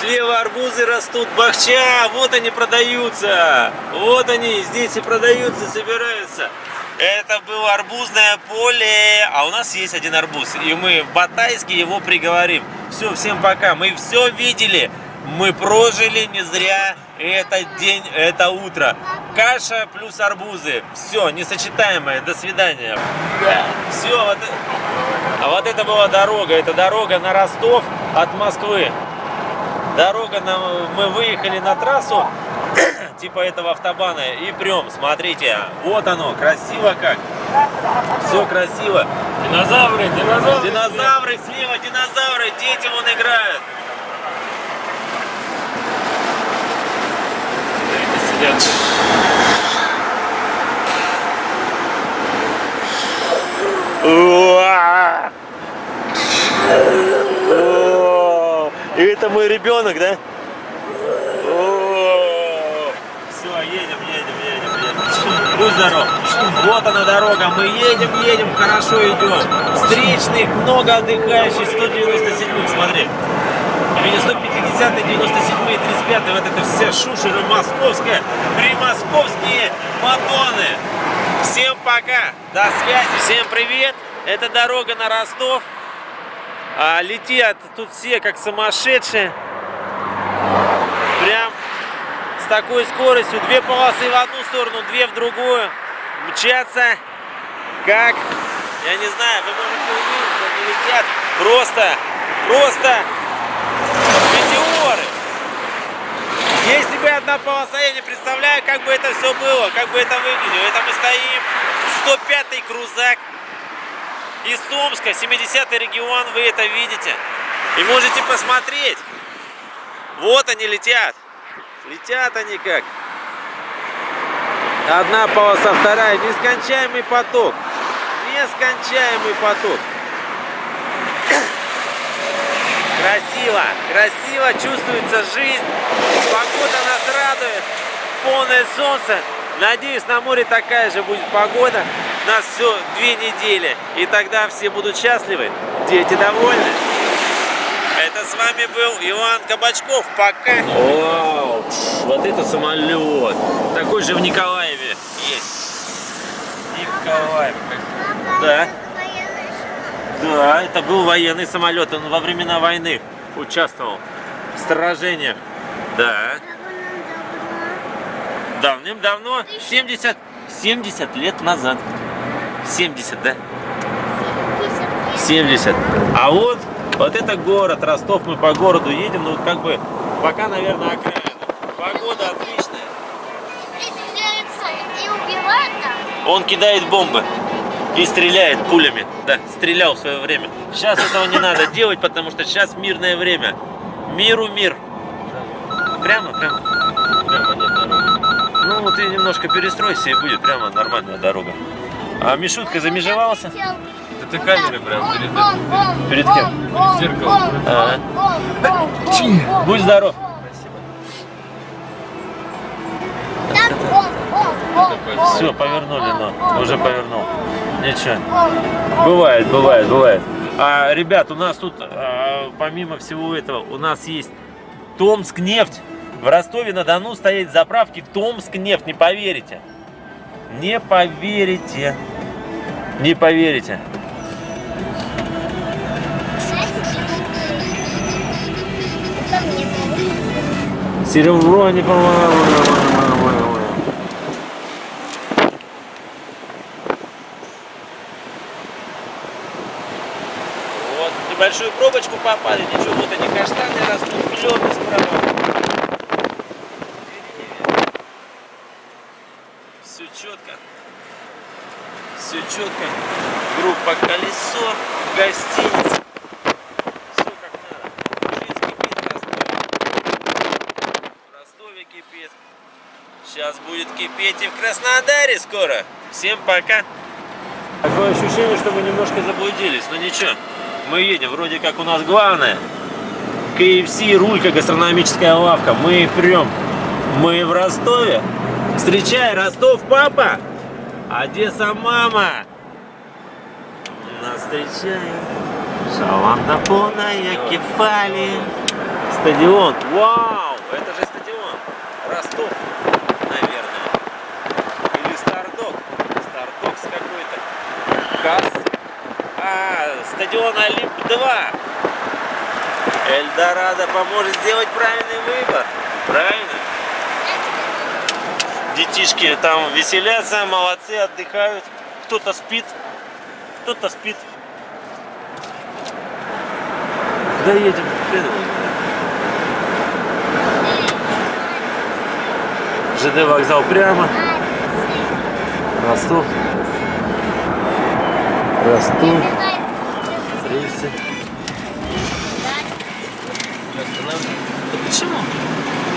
Слева арбузы растут, бахча, вот они продаются. Вот они здесь и продаются, собираются. Это было арбузное поле, а у нас есть один арбуз, и мы в Батайске его приговорим. Все, всем пока, мы все видели, мы прожили не зря этот день, это утро. Каша плюс арбузы, все, несочетаемое, до свидания. Все, вот это была дорога, это дорога на Ростов от Москвы. Дорога, мы выехали на трассу, типа этого автобана, и прям, смотрите, вот оно, красиво как, все красиво. Динозавры, динозавры. Динозавры слева, динозавры, дети вон играют. Дети сидят. Уа! И это мой ребенок, да? О-о-о. Все, едем. Будь здоров. Вот она дорога. Мы едем, хорошо идем. Встречных, много отдыхающих, 197-х, смотри. Или 150-й, 97-й, 35-й, вот это вся шушера московская, примосковские батоны. Всем пока, до связи. Всем привет, это дорога на Ростов. Летят тут все как сумасшедшие, прям с такой скоростью, две полосы в одну сторону, две в другую, мчатся, как, я не знаю, вы можете увидеть, они летят, просто метеоры. Если бы одна полоса, я не представляю, как бы это все было, как бы это выглядело. Это мы стоим, 105-й Крузак. Из Томска, 70-й регион, вы это видите. И можете посмотреть. Вот они летят. Летят они как. Одна полоса, вторая. Нескончаемый поток. Нескончаемый поток. Красиво. Красиво чувствуется жизнь. Погода нас радует. Полное солнце. Надеюсь, на море такая же будет погода. У нас все 2 недели, и тогда все будут счастливы, дети довольны. Это с вами был Иван Кабачков, пока. Вау, вот это самолет, такой же в Николаеве есть. Николаев. Да. Да, это был военный самолет, он во времена войны участвовал в сражениях. Да. Давным-давно, 70 лет назад. 70, да? 70. А вот это город Ростов, мы по городу едем, но вот как бы пока, наверное, окраина. Погода отличная. Приземляется и убивает там. Он кидает бомбы и стреляет пулями. Да, стрелял в свое время. Сейчас этого не надо делать, потому что сейчас мирное время. Миру мир. Прямо. Ну, ты немножко перестройся, и будет прямо нормальная дорога. А Мишутка замежевался? Это камера прям перед кем? Перед зеркалом. Ага. Будь здоров. Спасибо. Все, повернули, но уже повернул. Ничего. Бывает. А, ребят, у нас тут, помимо всего этого, у нас есть Томскнефть. В Ростове-на-Дону стоят заправки Томскнефть, не поверите. Не поверите. Серебро не помогло. Вот, небольшую пробочку попали, ничего, вот они каштаны растут, зеленый справа. Все четко, группа колесо, гостиница, все как надо. Жизнь кипит в Ростове. В Ростове кипит. Сейчас будет кипеть и в Краснодаре скоро. Всем пока. Такое ощущение, что мы немножко заблудились, но ничего. Мы едем, вроде как у нас главное. KFC, Рулька, гастрономическая лавка. Мы прям, мы в Ростове. Встречай, Ростов, папа! Одесса, мама! Нас встречает шаланда полная кефали. стадион. Вау! Это же стадион Ростов, наверное. Или Стардок. Стардокс какой-то. Касс. А, стадион Олимп-2. Эльдорадо поможет сделать правильный выбор. Правильно? Детишки там веселятся, молодцы, отдыхают. Кто-то спит. Кто-то спит. Куда едем? ЖД вокзал прямо. Ростов. Ростов. Рельсы. Да почему?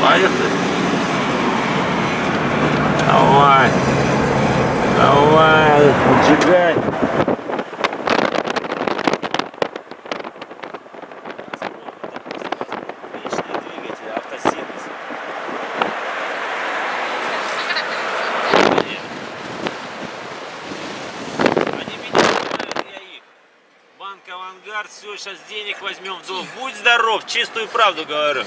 Поехали. Давай. Давай. Поджигай. Банк Авангард, все, сейчас денег возьмем в долг. Будь здоров, чистую правду говорю.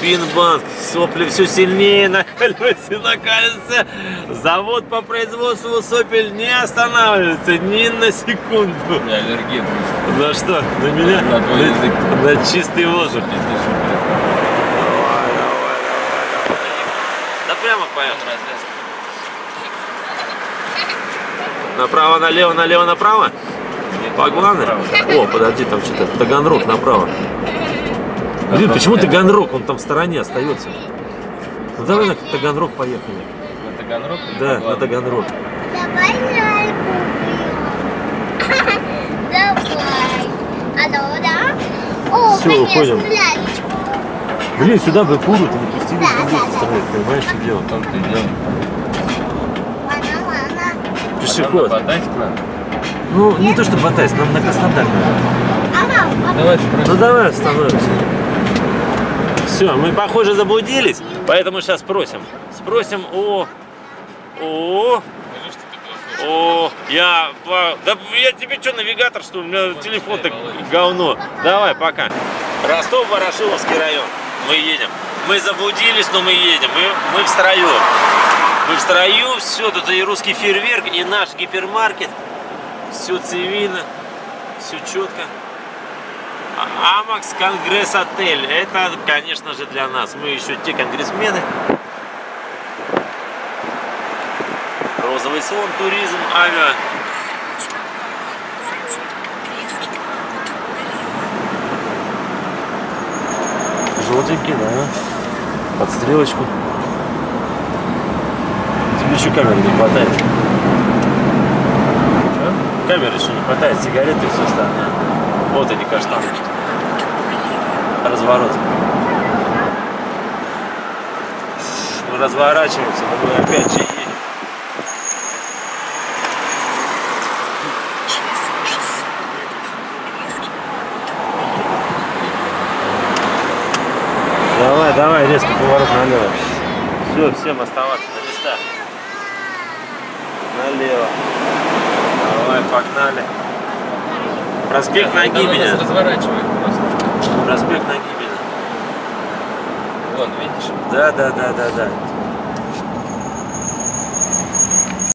Пинбанк, сопли все сильнее на колесе, завод по производству сопель не останавливается ни на секунду. Я аллергия. За что? За меня? На чистый воздух. Да прямо поем. Направо, налево, налево, направо? Погланы? О, подожди, там что-то Таганрог направо. Блин, почему Таганрог? Он там в стороне остается. Ну давай на Таганрог поехали. На Таганрог? Да, на Таганрог. Давай на Альбу. Давай. Алло, да? О, все, уходим. Блин, сюда бы пуру не пустили. Понимаешь, что дело? Там ты делаешь. Пешеход. Ну, не то, что ботайся, нам на Краснодар. Ну давай остановимся. Все, мы, похоже, заблудились, поэтому сейчас спросим. Спросим я тебе что, навигатор, что у меня телефон так говно. Давай, пока. Ростов-Ворошиловский район. Мы едем. Мы заблудились, но мы едем. Мы в строю. Мы в строю, все, тут и русский фейерверк, и наш гипермаркет. Все цивильно, все четко. АМАКС Конгресс-Отель. Это, конечно же, для нас. Мы еще те конгрессмены. Розовый слон, туризм, авиа. Желтенький, да. Под стрелочку. Тебе еще камеры не хватает. А? Камеры еще не хватает, сигареты и все остальное. Вот они, каштаны. Разворот. Мы разворачиваемся, но мы опять же едем. Давай, давай, резко поворот налево. Все, всем оставаться на местах. Налево. Давай, погнали. Проспект Нагибина. Разворачивает просто. Проспект Нагибина. Вон, видишь? Да.